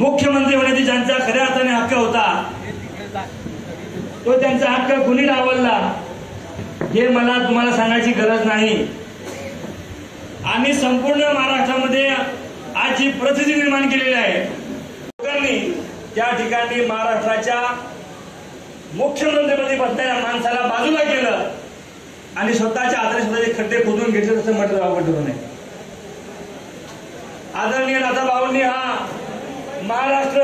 मुख्यमंत्री होण्याची ज्यांचा खऱ्या अर्थाने हक्क होता तो त्यांचा हक्क कुणी डावलला हे मला तुम्हाला सांगायची गरज नाही। आणि संपूर्ण महाराष्ट्रामध्ये आज जी परिस्थिती निर्माण केलेली आहे लोकांनी त्या ठिकाणी महाराष्ट्राच्या मुख्यमंत्रीपदी बसणाऱ्या माणसाला बाजूला केलं आणि स्वतःच्या आदर्शाचे खड्डे खोदून घेतले असं म्हटलं आवड ठरू नये। आदरणीय दादाभाऊंनी हा महाराष्ट्र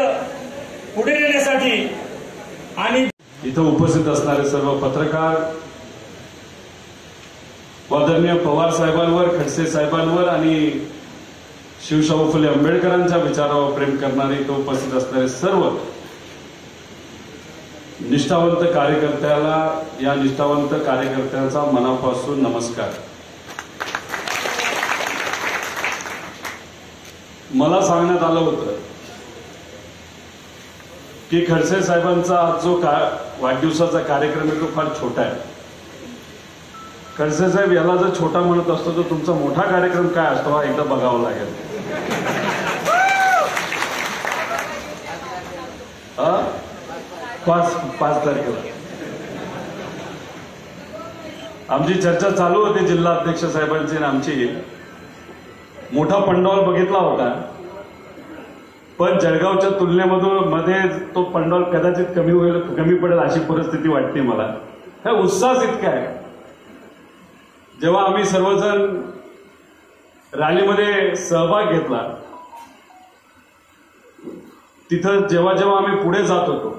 पुढे नेण्यासाठी आणि इथं उपस्थित असणारे सर्व पत्रकार आदरणीय पवार साहेबांवर, खडसे साहेबांवर आणि शिवशाहू फुले आंबेडकरांच्या विचारावर प्रेम करणारे इथं उपस्थित असणारे सर्व निष्ठावंत कार्यकर्त्याला या निष्ठावंत कार्यकर्त्यांचा मनापासून नमस्कार। मला सांगण्यात आलं होतं की खडसे साहेबांचा आज जो वाढदिवसाचा कार्यक्रम आहे तो फार छोटा आहे। खडसे साहेब याला जर छोटा म्हणत असतो तर तुमचा मोठा कार्यक्रम काय असतो हा एकदा बघावं लागेल। पाच तारखेला आमची चर्चा चालू होती जिल्हाध्यक्ष साहेबांची आणि आमची। मोठा पंडॉल बघितला होता पण जळगावच्या तुलनेमधून मध्ये तो पंडॉल कदाचित कमी पडेल अशी परिस्थिती वाटते मला। हा उत्साह इतका आहे जेव्हा आम्ही सर्वजण रॅलीमध्ये सहभाग घेतला तिथं जेव्हा जेव्हा आम्ही पुढे जात होतो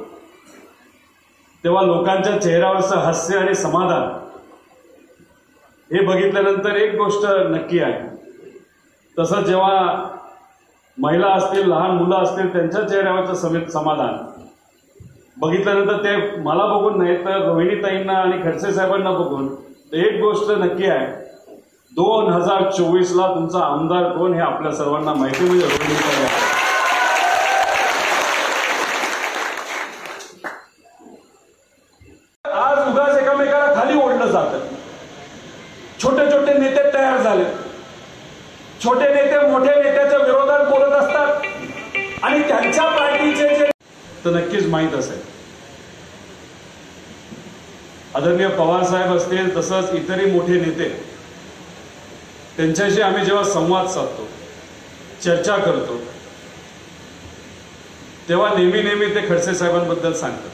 तेव्हा लोकांच्या चेहऱ्यावरचं हास्य आणि समाधान हे बघितल्यानंतर एक गोष्ट नक्की आहे तसं जेव्हा महिला असतील लहान मुलं असतील त्यांच्या चेहऱ्यावरचं समाधान बघितल्यानंतर ते मला बघून नाही तर रोहिणीताईंना आणि खडसे साहेबांना बघून एक गोष्ट नक्की आहे 2024ला तुमचा आमदार कोण हे आपल्या सर्वांना माहिती होईल। रोहिणीताई आज उगाच एकामेकाला खाली ओढलं जातं। छोटे छोटे नेते तयार झाले, छोटे नेते मोठे नेत्याच्या विरोधात बोलत असतात आणि त्यांच्या पार्टीचे जे तर नक्कीच माहित असेल आदरणीय पवार साहेब असतील तसंच इतरही मोठे नेते त्यांच्याशी आम्ही जेव्हा संवाद साधतो चर्चा करतो तेव्हा नेहमी नेहमी ते खडसे साहेबांबद्दल सांगतात।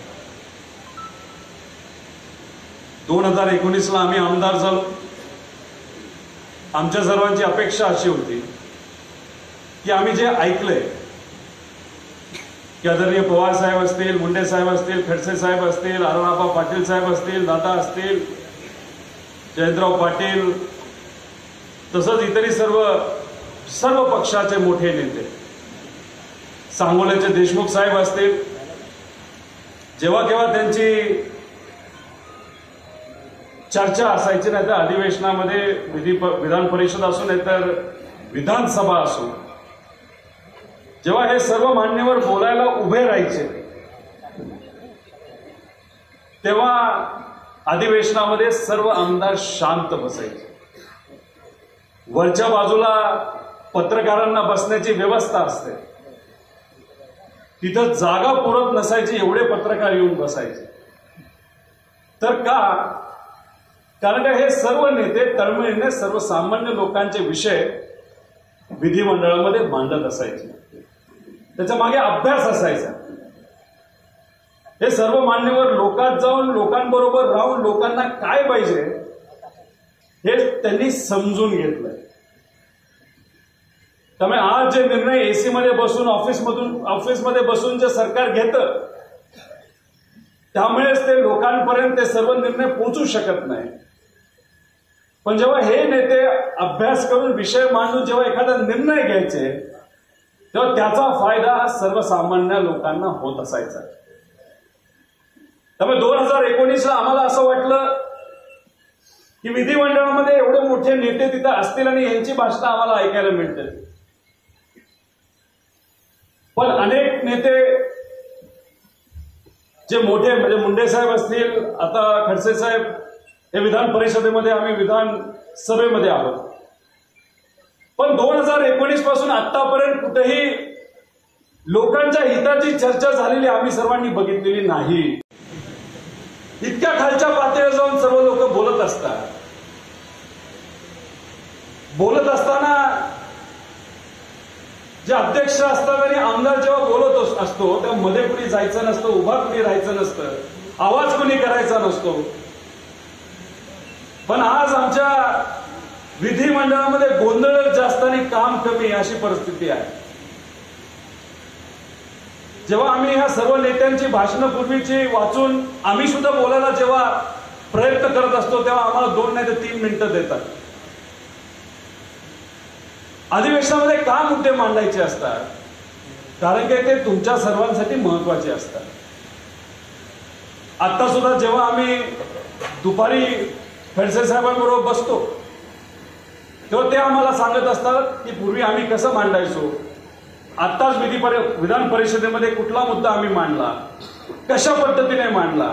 2019ला आम्ही आमदार झालो। आमच्या सर्वांची अपेक्षा अशी होती की आम्ही जे ऐकलंय की आदरणीय पवार साहेब असतील, मुंडे साहेब असतील, खडसे साहेब असतील, आराराबा पाटील साहेब असतील, दादा असतील, जयंतराव पाटील तसंच इतरही सर्व सर्व पक्षाचे मोठे नेते सांगोल्याचे देशमुख साहेब असतील जेव्हा केव्हा त्यांची चर्चा असायची नाही तर अधिवेशनामध्ये विधान परिषद असू नाहीतर विधानसभा असू जेव्हा हे सर्व मान्यवर बोलायला उभे राहायचे तेव्हा अधिवेशनामध्ये सर्व आमदार शांत बसायचे। वरच्या बाजूला पत्रकारांना बसण्याची व्यवस्था असते तिथं जागा पुरत नसायची एवढे पत्रकार येऊन बसायचे। तर का कारण का हे सर्व नेते तळमळीने सर्वसामान्य लोकांचे विषय विधिमंडळामध्ये मांडत असायचे त्याच्या मागे अभ्यास असायचा। हे सर्व मान्यवर लोकात जाऊन लोकांबरोबर राहून लोकांना काय पाहिजे हे त्यांनी समजून घेतलं। त्यामुळे आज जे निर्णय एसी मध्ये बसून ऑफिसमध्ये बसून जे सरकार घेतं त्यामुळेच ते लोकांपर्यंत ते सर्व निर्णय पोहोचू शकत नाही। पण जेव्हा हे नेते अभ्यास करून विषय मांडून जेव्हा एखादा निर्णय घ्यायचे तेव्हा त्याचा फायदा हा सर्वसामान्य लोकांना होत असायचा। त्यामुळे 2019ला आम्हाला असं वाटलं की विधिमंडळामध्ये एवढे मोठे नेते तिथं असतील आणि यांची भाषा आम्हाला ऐकायला मिळते पण अनेक नेते जे मोठे म्हणजे मुंडे साहेब असतील आता खडसे साहेब हे विधान परिषदेमध्ये आम्ही विधानसभेमध्ये आहोत पण 2019 पासून आतापर्यंत कुठेही लोकांच्या हिताची चर्चा झालेली आम्ही सर्वांनी बघितलेली नाही। इतक्या खालच्या पातळीवर जाऊन सर्व लोक बोलत असतात। बोलत असताना जे अध्यक्ष असतात आणि आमदार जेव्हा बोलत असतो तेव्हा मध्ये कुणी जायचं नसतं, उभा कुणी राहायचं नसतं, आवाज कुणी करायचा नसतो। पण आज आमच्या विधिमंडळामध्ये गोंधळ जास्त आणि काम कमी अशी परिस्थिती आहे। जेव्हा आम्ही ह्या सर्व नेत्यांची भाषण पूर्वीची वाचून आम्ही सुद्धा बोलायला जेव्हा प्रयत्न करत असतो तेव्हा आम्हाला 2 नाही तर 3 मिनिटं देतात। अधिवेशनामध्ये का मुद्दे मांडायचे असतात कारण की ते तुमच्या सर्वांसाठी महत्त्वाचे असतात। आता सुद्धा जेव्हा आम्ही दुपारी खडसे साहेबांबरोबर बसतो तेव्हा ते आम्हाला सांगत असतात की पूर्वी आम्ही कसं मांडायचो, आताच विधान परिषदेमध्ये कुठला मुद्दा आम्ही मांडला, कशा पद्धतीने मांडला,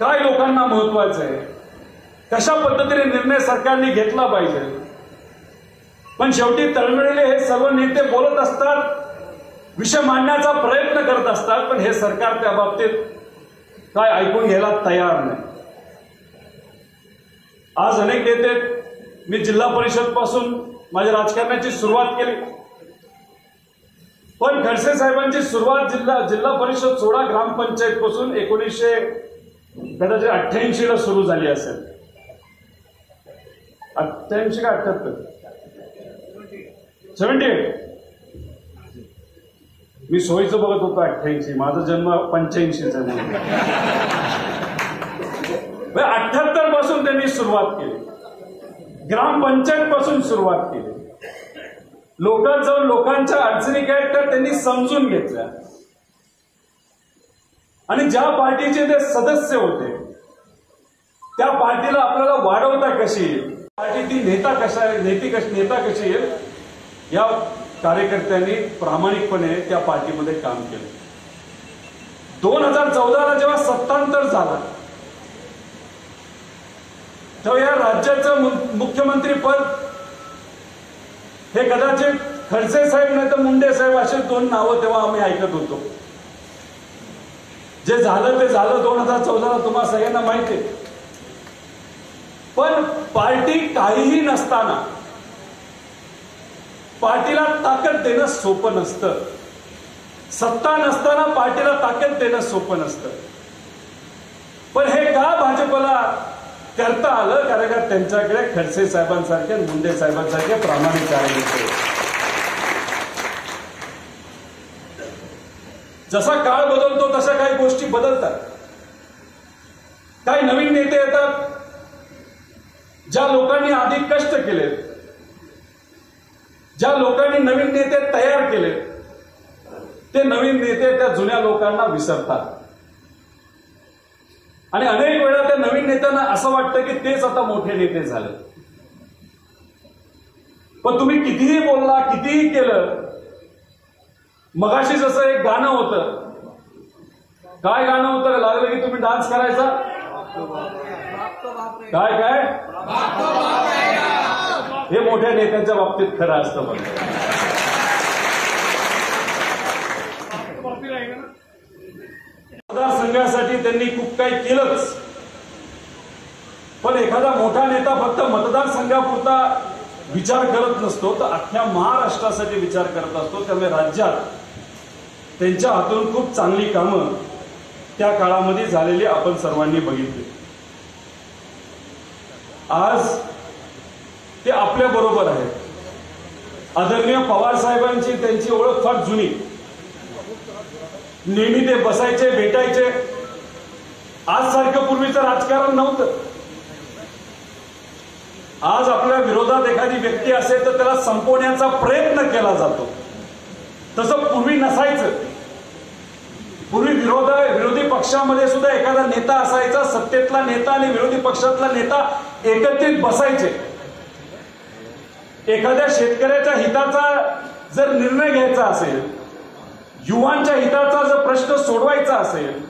काय लोकांना महत्त्वाचं आहे, कशा पद्धतीने निर्णय सरकारने घेतला पाहिजे। पण शेवटी तळमळलेले हे सर्व नेते बोलत असतात, विषय मांडण्याचा प्रयत्न करत असतात, पण हे सरकार त्या बाबतीत काय ऐकून घ्यायला तयार नाही। आज अनेक नेते, मी जिल्हा परिषद पासून माझ्या राजकारणाची सुरुवात केली, पण खडसे साहेबांची सुरुवात जिल्हा परिषद सोडा ग्रामपंचायत पासून 1988 ला सुरू झाली असेल, 78 मी सोयीचं बघत होतो 88, माझा जन्म 85 78 पासून त्यांनी सुरुवात केली, ग्रामपंचायत पासून सुरुवात केली। लोकांच्या अडचणी काय तर त्यांनी समजून घेतल्या आणि ज्या पार्टीचे ते सदस्य होते त्या पार्टीला आपल्याला वाढवता कशी येईल, पार्टी ती नेता कशी येईल या कार्यकर्त्यांनी प्रामाणिकपणे त्या पार्टीमध्ये काम केले। 2014 ला जेव्हा सत्तांतर झाला तेव्हा या राज्याचं मुख्यमंत्रीपद हे कदाचित खडसे साहेब नाही तर मुंडे साहेब असे 2 नावं तेव्हा आम्ही ऐकत होतो। जे झालं ते झालं 2014 ला, तुम्हाला सगळ्यांना माहिती आहे। पण पार्टी काहीही नसताना पार्टीला ताकद देणं सोपं नसतं, सत्ता नसताना पार्टीला ताकद देणं सोपं नसतं। पण हे का भाजपला करता आलं कारण का त्यांच्याकडे खडसे साहेबांसारखे, मुंडे साहेबांसारखे प्रामाणिक कार्यकर्ते। जसा काळ बदलतो तशा काही गोष्टी बदलतात, काही नवीन नेते येतात। ज्या लोकांनी आधी कष्ट केले, ज्या लोकांनी नवीन नेते तयार केले, ते नवीन नेते त्या जुन्या लोकांना विसरतात आणि अनेक वेळा त्या नवीन नेत्यांना असं वाटतं की तेच आता मोठे नेते झाले। पण तुम्ही कितीही बोलला, कितीही केलं, मगाशी जसं एक गाणं होतं, काय गाणं होतं, लागलं की तुम्ही डान्स करायचा, काय काय हे मोठ्या नेत्यांच्या बाबतीत खरं असतं। मतदारसंघासाठी त्यांनी खूप काही केलंच, पण एखादा मोठा नेता फक्त मतदारसंघापुरता विचार करत नसतो तर अख्ख्या महाराष्ट्रासाठी विचार करत असतो। त्यामुळे राज्यात त्यांच्या हातून खूप चांगली कामं त्या काळामध्ये झालेली आपण सर्वांनी बघितली। आज ते आपल्या बरोबर आहेत। आदरणीय पवार साहेबांची त्यांची ओळख फार जुनी, नेहमी ते बसायचे, भेटायचे। आज सारखं पूर्वीचं राजकारण नव्हतं। आज आपल्या विरोधात एखादी व्यक्ती असेल तर त्याला संपवण्याचा प्रयत्न केला जातो, तसं पूर्वी नसायचं। पूर्वी विरोधी पक्षामध्ये सुद्धा एखादा नेता असायचा, सत्तेतला नेता आणि विरोधी पक्षातला नेता एकत्रित बसायचे। एखाद्या शेतकऱ्याच्या हिताचा जर निर्णय घ्यायचा असेल, युवांच्या हिताचा जर प्रश्न सोडवायचा असेल,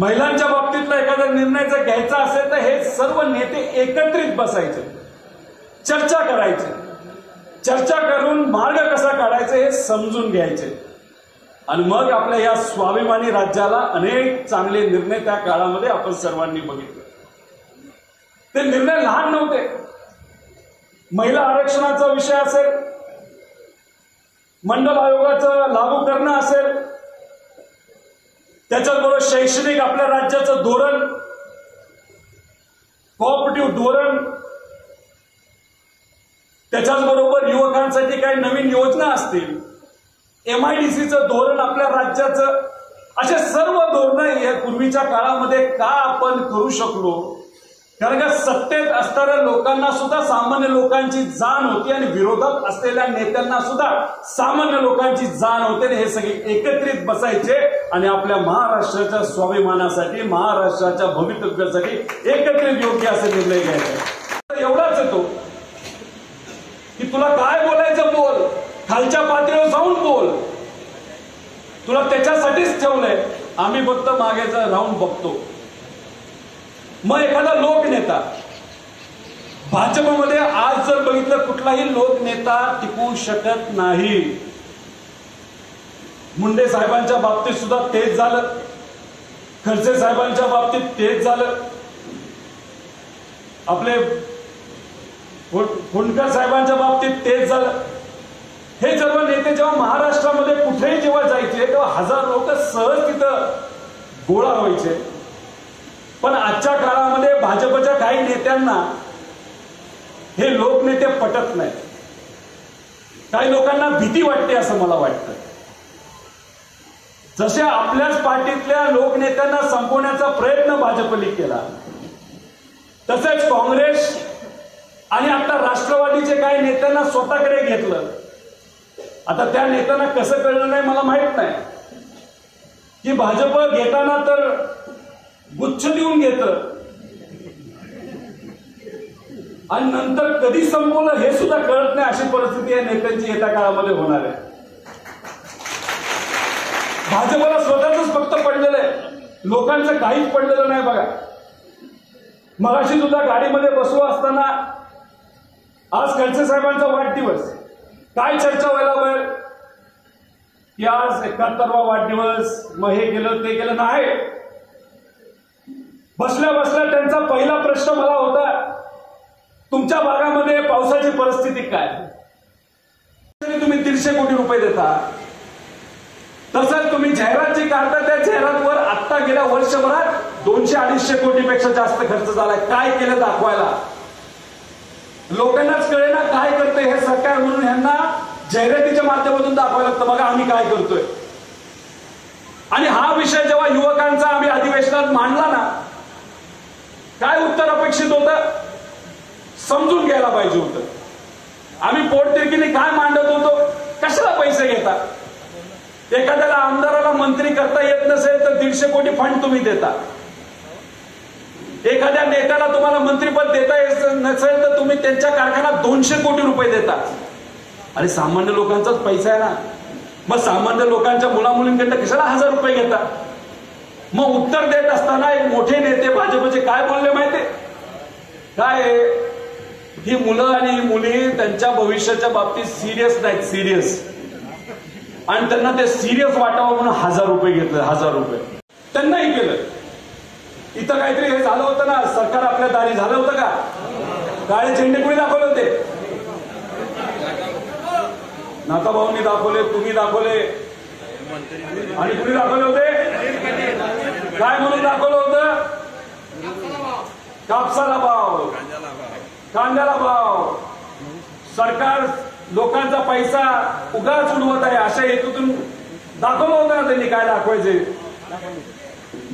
महिलांच्या बाबतीतला एखादा निर्णय जर घ्यायचा असेल तर हे सर्व नेते एकत्रित बसायचे, चर्चा करायचे। चर्चा करून मार्ग कसा काढायचा हे समजून घ्यायचे आणि मग आपल्या या स्वाभिमानी राज्याला अनेक चांगले निर्णय त्या काळामध्ये आपण सर्वांनी बघितले। ते निर्णय लहान नव्हते। महिला आरक्षणाचा विषय असेल, मंडल आयोगाचं लागू करणं असेल, त्याच्याबरोबर शैक्षणिक आपल्या राज्याचं धोरण, कॉपरेटिव्ह धोरण, त्याच्याबरोबर युवकांसाठी काही नवीन योजना असतील, एमआयडीसीचं धोरण आपल्या राज्याचं, असे सर्व धोरण या पूर्वीच्या काळामध्ये का आपण करू शकलो, कारण का सत्तेत असणाऱ्या लोकांना सुद्धा सामान्य लोकांची जाण होती आणि विरोधात असलेल्या नेत्यांना सुद्धा सामान्य लोकांची जाण होते आणि हे सगळे एकत्रित बसायचे आणि आपल्या महाराष्ट्राच्या स्वाभिमानासाठी, महाराष्ट्राच्या भवितव्यासाठी एकत्रित योग्य असे निर्णय घ्यायचे। एवढाच येतो की तुला काय बोलायचं बोल, खालच्या पातळीवर जाऊन बोल, तुला त्याच्यासाठीच ठेवलंय, आम्ही फक्त मागे राहून बघतो। मग एखादा लोकनेता, भाजपमध्ये आज जर बघितलं कुठलाही लोकनेता टिकू शकत नाही। मुंडे साहेबांच्या बाबतीत सुद्धा तेच झालं, खडसे साहेबांच्या बाबतीत तेच झालं, आपले फुंडकर साहेबांच्या बाबतीत तेच झालं। हे सर्व नेते जेव्हा महाराष्ट्रामध्ये कुठेही जेव्हा जायचे तेव्हा हजार लोक सहज तिथं गोळा व्हायचे। पण आजच्या काळामध्ये भाजपच्या काही नेत्यांना हे लोकनेते पटत नाही, काही लोकांना भीती वाटते असं मला वाटतं। जसे आपल्याच पार्टीतल्या लोकनेत्यांना संपवण्याचा प्रयत्न भाजपने केला, तसेच काँग्रेस आणि आता राष्ट्रवादीचे काही नेत्यांना स्वतःकडे घेतलं। आता त्या नेत्यांना कसं कळलं नाही मला माहित नाही की भाजप घेताना तर गुच्छ देऊन घेतलं आणि नंतर कधी संपवलं हे सुद्धा कळत नाही, अशी परिस्थिती या नेत्यांची येत्या काळामध्ये होणार आहे। भाजपला स्वतःच फक्त पडलेलं आहे, लोकांचं काहीच पडलेलं नाही। बघा, मगाशी सुद्धा गाडीमध्ये बसू असताना आज खडसे साहेबांचा वाढदिवस, काय चर्चा व्हायला पाहिजे की आज 71वा वाढदिवस, मग हे केलं ते केलं नाही। बसल्या बसल्या त्यांचा पहिला प्रश्न मला होता, तुमच्या भागामध्ये पावसाची परिस्थिती काय, तुम्ही 300 कोटी रुपये देता, तसंच तुम्ही जाहिरात जी काढता त्या जाहिरातवर आत्ता गेल्या वर्षभरात 200-250 कोटीपेक्षा जास्त खर्च झालाय। काय केलं दाखवायला, लोकांनाच कळेना काय करतंय हे सरकार, म्हणून यांना जाहिरातीच्या माध्यमातून दाखवायला लागतं बघा आम्ही काय करतोय। आणि हा विषय जेव्हा युवकांचा आम्ही अधिवेशनात मांडला ना, काय उत्तर अपेक्षित होतं समजून घ्यायला पाहिजे होतं। आम्ही पोटतिरकीने काय मांडत होतो, कशाला पैसे घेतात, एखाद्याला आमदाराला मंत्री करता येत नसेल तर 150 कोटी फंड तुम्ही देता, एखाद्या नेत्याला तुम्हाला मंत्रीपद देता येत नसेल तर तुम्ही त्यांच्या कारखान्यात 200 कोटी रुपये देता। अरे सामान्य लोकांचाच पैसा आहे ना, मग सामान्य लोकांच्या मुलामुलींकडनं कशाला 1000 रुपये घेता। मग उत्तर देत असताना एक मोठे नेते भाजपचे काय बोलले माहिती, काय ही मुलं आणि ही मुली त्यांच्या भविष्याच्या बाबतीत सिरियस नाहीत, सिरियस, आणि त्यांना ते सिरियस वाटावं म्हणून 1000 रुपये घेतलं, 1000 रुपये त्यांनाही केलं। इथं काहीतरी हे झालं होतं ना, सरकार आपल्या दारी झालं होतं का, काळे झेंडे कुणी दाखवले होते, नाताभाऊंनी दाखवले, तुम्ही दाखवले, आणि कुणी दाखवले होते, काय म्हणून दाखवलं होतं, कापसाला भाव, कांद्याला भाव, सरकार लोकांचा पैसा उगाच उडवत आहे अशा हेतूतून दाखवलं होतं ना त्यांनी काय दाखवायचे।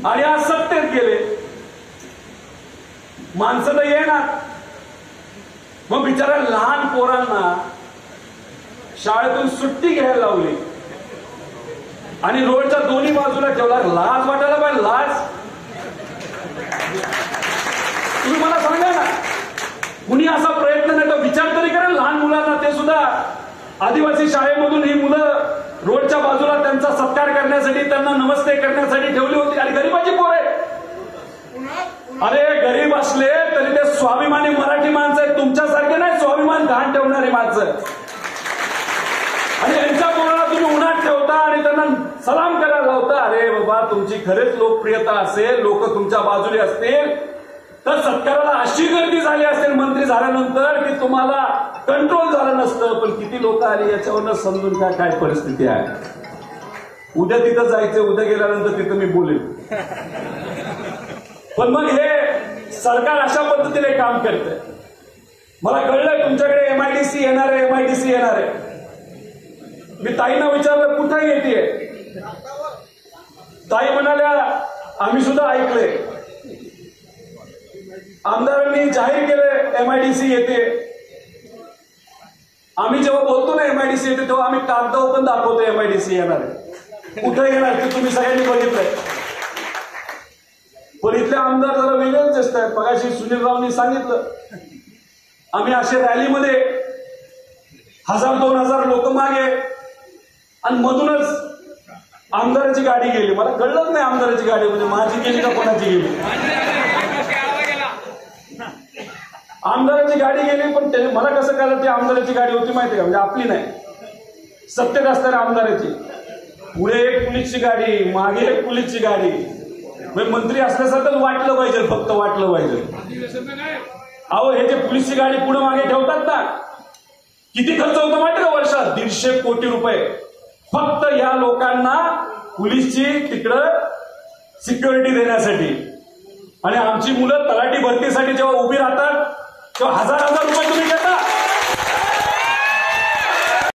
आणि आज सत्तेत गेले, माणसं तर येणार, मग बिचारा लहान पोरांना शाळेतून सुट्टी घ्यायला लावली आणि रोडच्या दोन्ही बाजूला ठेवला, लाज वाटायला पाहिजे, लाज। तुम्ही मला सांगा ना, कुणी असा प्रयत्न नाही तर विचार तरी करा लहान मुलांना, ते सुद्धा आदिवासी शाळेमधून ही मुलं रोडच्या बाजूला त्यांचा सत्कार करण्यासाठी, त्यांना नमस्ते करण्यासाठी ठेवली होती। आणि गरीबाची पोर आहे, अरे गरीब असले तरी ते स्वाभिमानी मराठी माणसं आहेत, तुमच्यासारखे नाही स्वाभिमान घाण ठेवणारी माणसं। सलाम करायला होता. अरे बाबा, तुमची खरेच लोकप्रियता असेल, लोक तुमच्या बाजूने असतील तर सत्काराला अशी गर्दी झाली असेल मंत्री झाल्यानंतर की तुम्हाला कंट्रोल झालं नसतं. पण किती लोक आले याच्यावरनं समजून काय काय परिस्थिती आहे. उद्या तिथं जायचं, उद्या गेल्यानंतर तिथं मी बोलेल. पण मग हे सरकार अशा पद्धतीने काम करतंय. मला कळलंय तुमच्याकडे एमआयडीसी येणार आहे, एमआयडीसी येणार आहे. मी ताईंना विचारलं कुठे येते. ताई म्हणाल्या आम्ही सुद्धा ऐकले, आमदारांनी जाहीर केलं एमआयडीसी येते. आम्ही जेव्हा बोलतो ना एमआयडीसी येते तेव्हा आम्ही कागदावर पण दाखवतो एमआयडीसी येणार आहे. कुठे येणार ते तुम्ही सगळ्यांनी बघितलंय. पण इथले आमदार जरा वेगळेच दिसत आहेत. मगाशी सुनील रावनी सांगितलं आम्ही असे रॅलीमध्ये 1000-2000 लोक मागे आणि मधूनच आमदाराची गाडी गेली. मला कळलंच नाही आमदाराची गाडी म्हणजे माझी गेली का कोणाची गेली. आमदाराची गाडी गेली पण मला कसं कळलं ती आमदाराची गाडी होती माहिती का, म्हणजे आपली नाही, सत्तेत असणाऱ्या आमदाराची. पुढे एक पोलीसची गाडी, मागे एक पोलीसची गाडी, म्हणजे मंत्री असल्यासारखंच वाटलं पाहिजे, फक्त वाटलं पाहिजे. अहो हे जे पोलीसची गाडी पुढे मागे ठेवतात ना, किती खर्च होतो माहिती का वर्षात, 150 कोटी रुपये फक्त या लोकांना पोलीसची तिकडं सिक्युरिटी देण्यासाठी. आणि आमची मुलं तलाठी भरतीसाठी जेव्हा उभी राहतात तेव्हा 1000-1000 रुपये तुम्ही